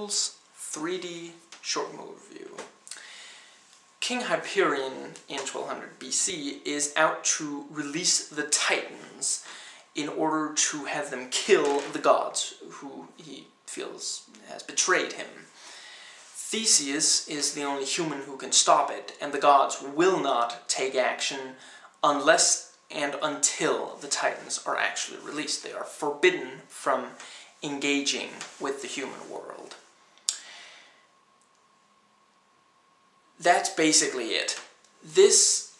3D short movie review. King Hyperion in 1200 BC is out to release the Titans in order to have them kill the gods who he feels has betrayed him. Theseus is the only human who can stop it, and the gods will not take action unless and until the Titans are actually released. They are forbidden from engaging with the human world. That's basically it. This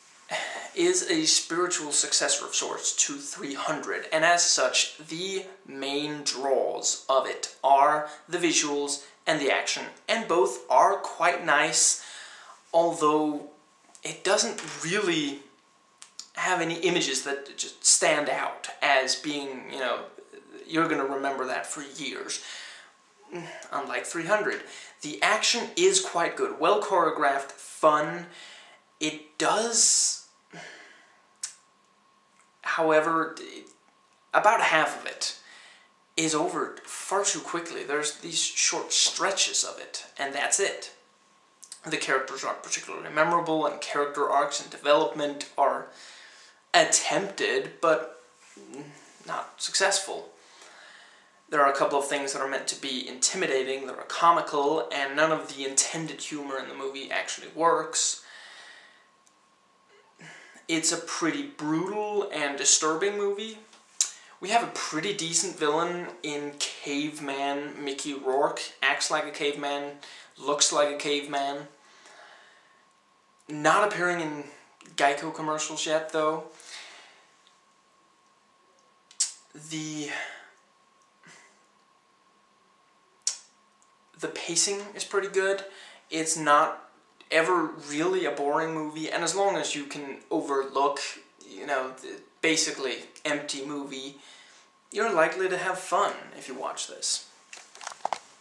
is a spiritual successor of sorts to 300, and as such, the main draws of it are the visuals and the action, and both are quite nice, although it doesn't really have any images that just stand out as being, you know, you're going to remember that for years. Unlike 300. The action is quite good, well choreographed, fun. It does, however, about half of it is over far too quickly. There's these short stretches of it, and that's it. The characters aren't particularly memorable, and character arcs and development are attempted, but not successful. There are a couple of things that are meant to be intimidating, that are comical, and none of the intended humor in the movie actually works. It's a pretty brutal and disturbing movie. We have a pretty decent villain in Caveman. Mickey Rourke acts like a caveman, looks like a caveman. Not appearing in Geico commercials yet, though. The pacing is pretty good. It's not ever really a boring movie, and as long as you can overlook, you know, the basically empty movie, you're likely to have fun if you watch this.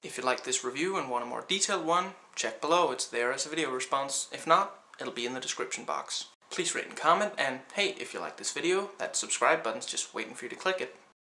If you like this review and want a more detailed one, check below. It's there as a video response. If not, it'll be in the description box. Please rate and comment, and hey, if you like this video, that subscribe button's just waiting for you to click it.